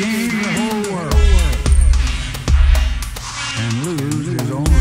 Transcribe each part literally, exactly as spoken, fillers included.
gain the whole world and lose his own soul.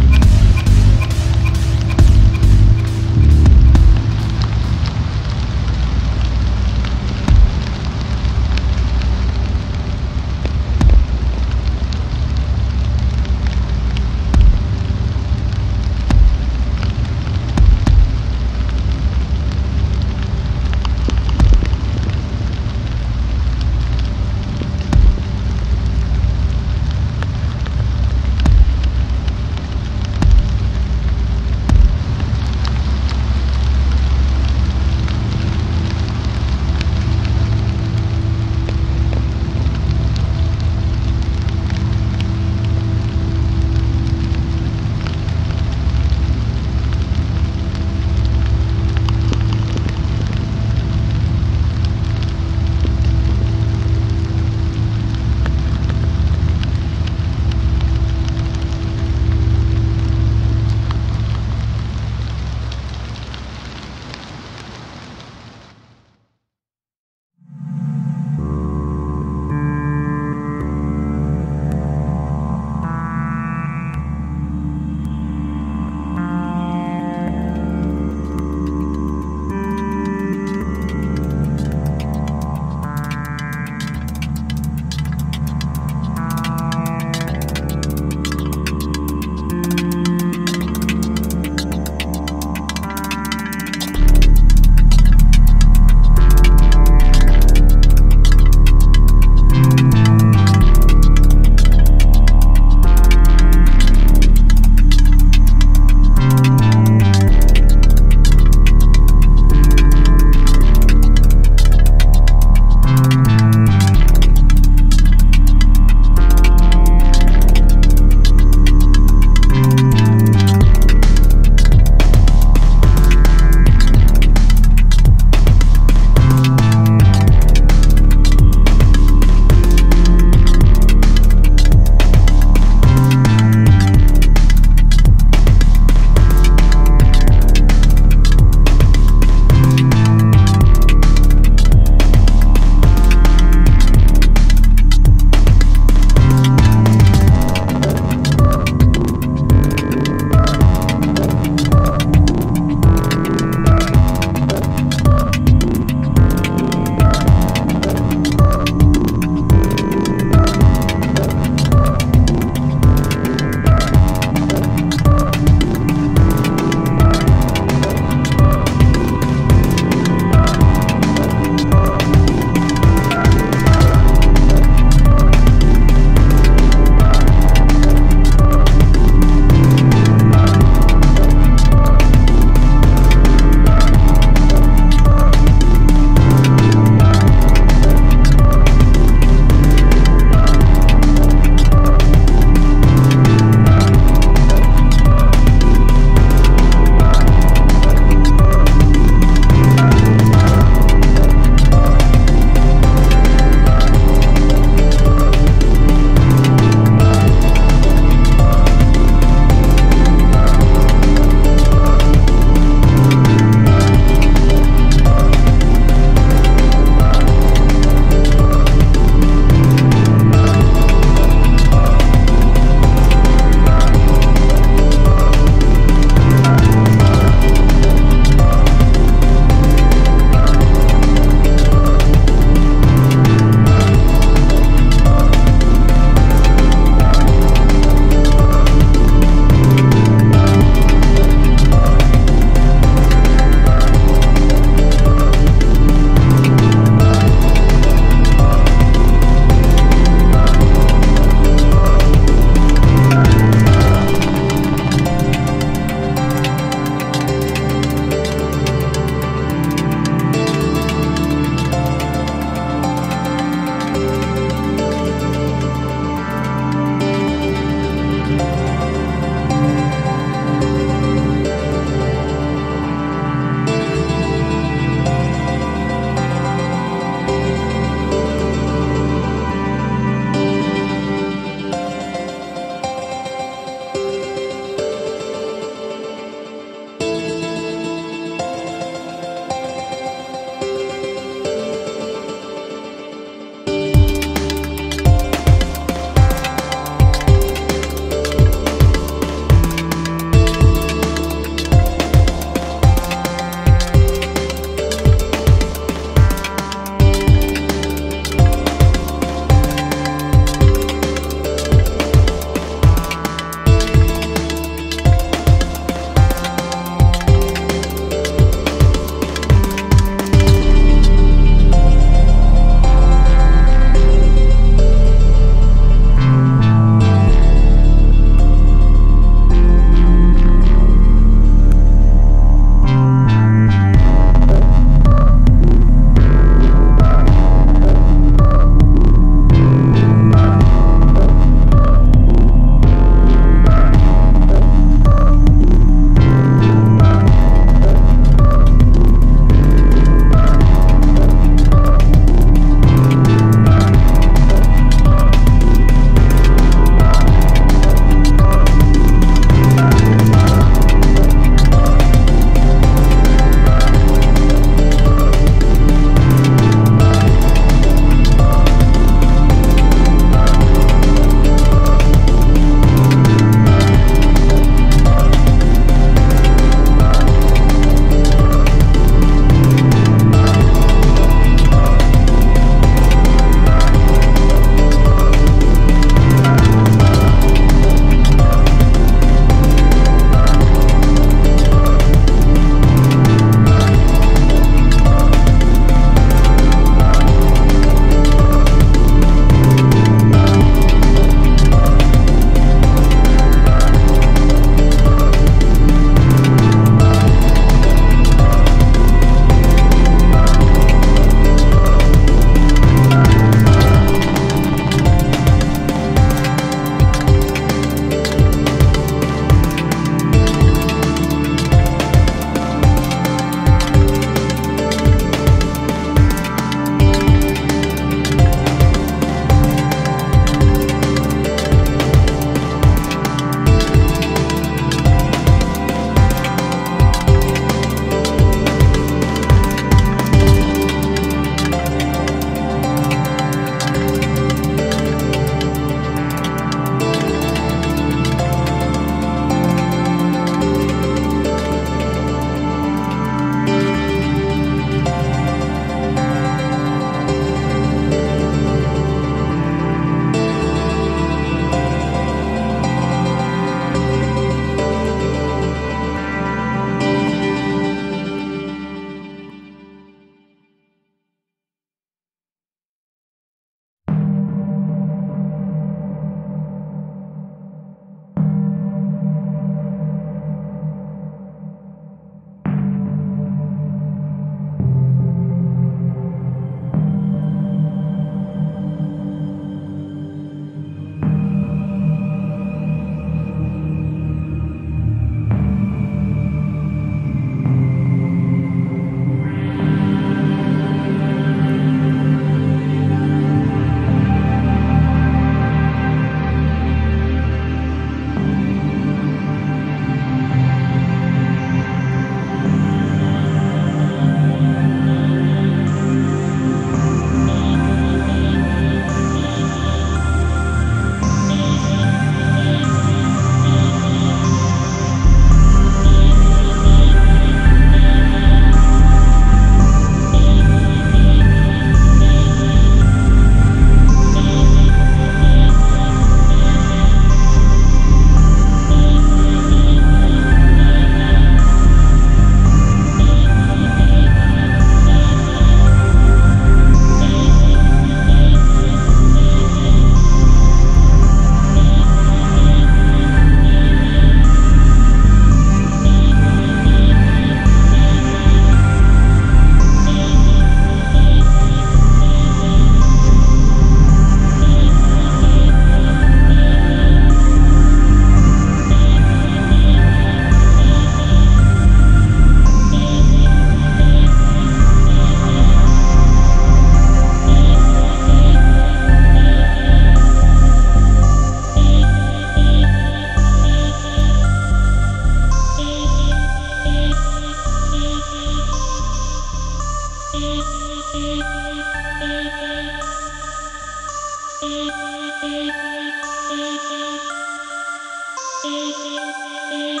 Thank you.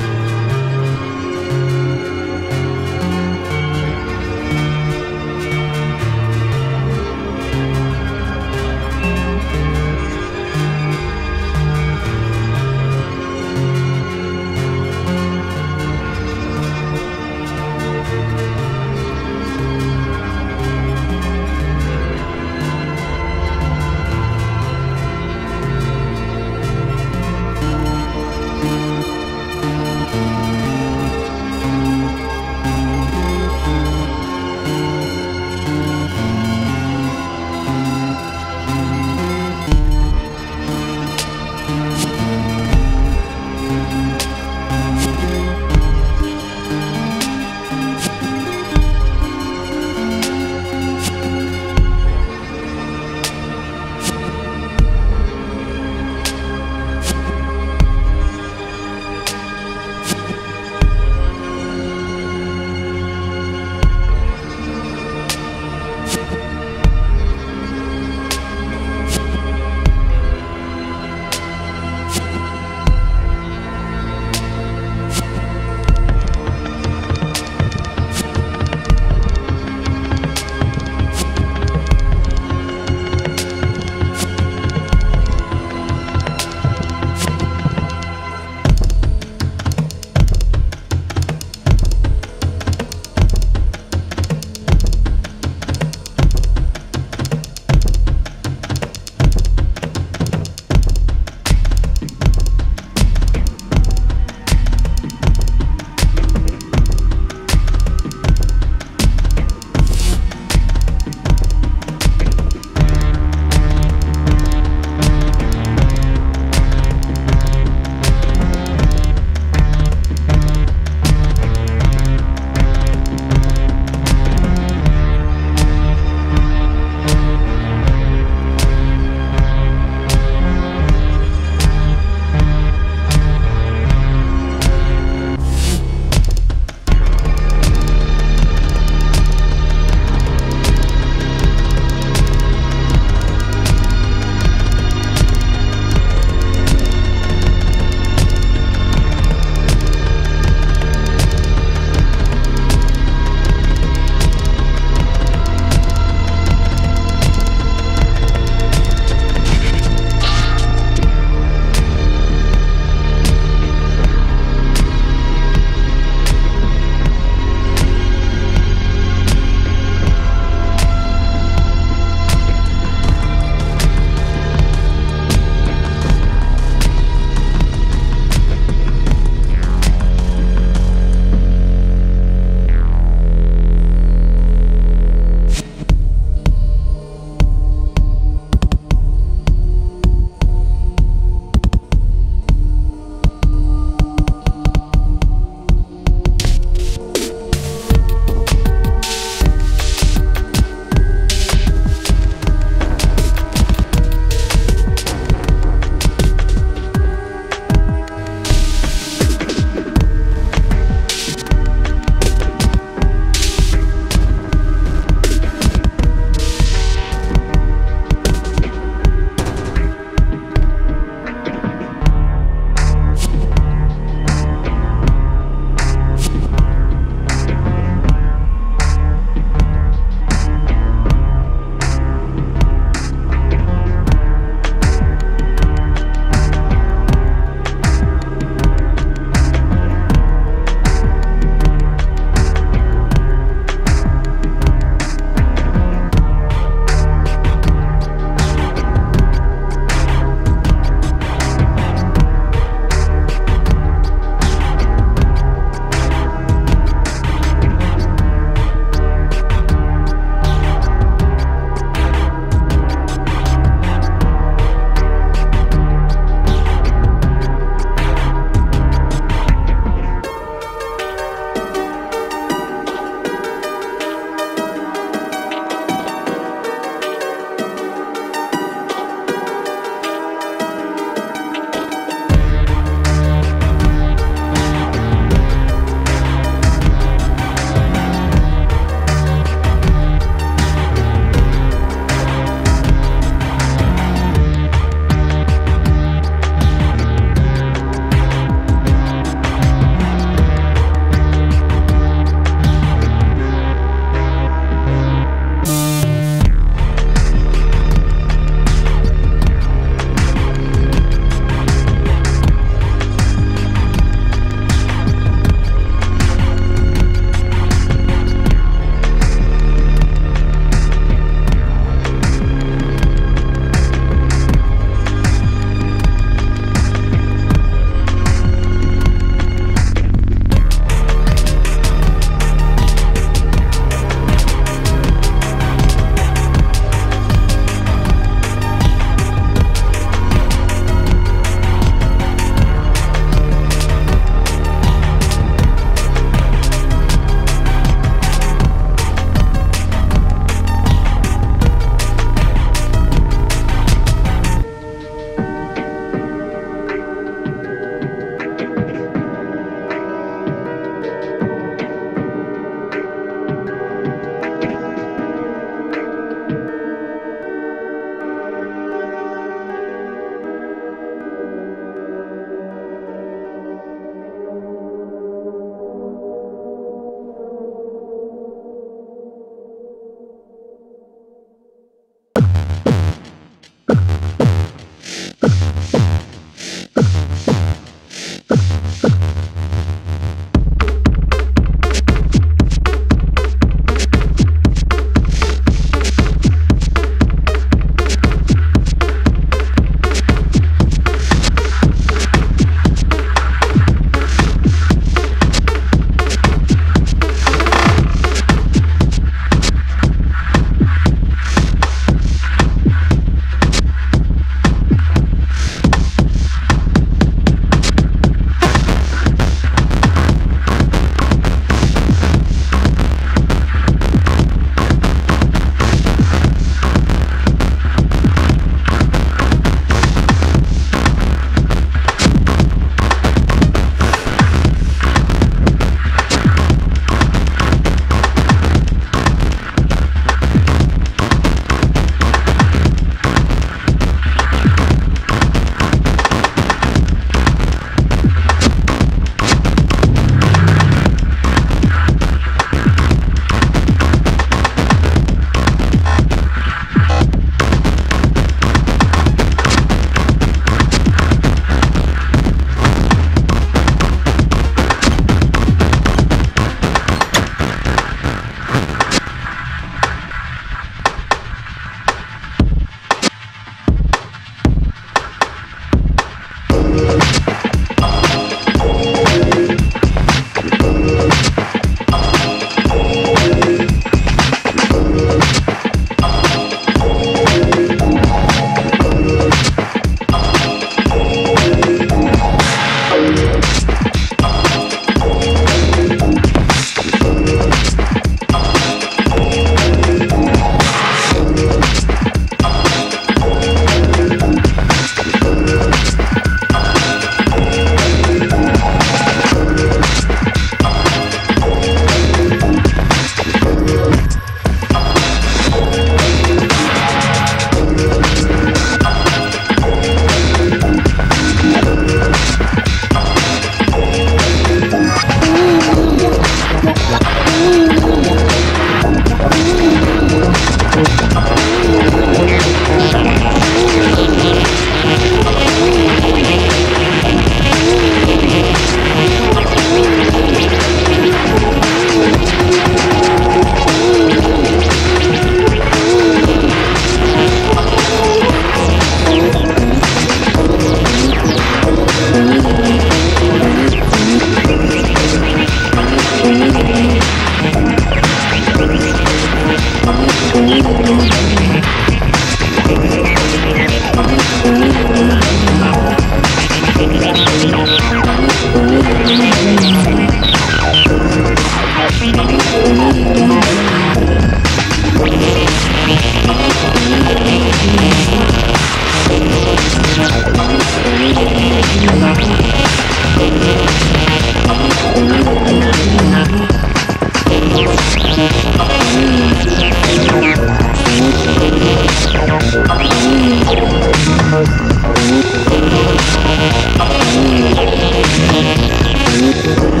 Thank you.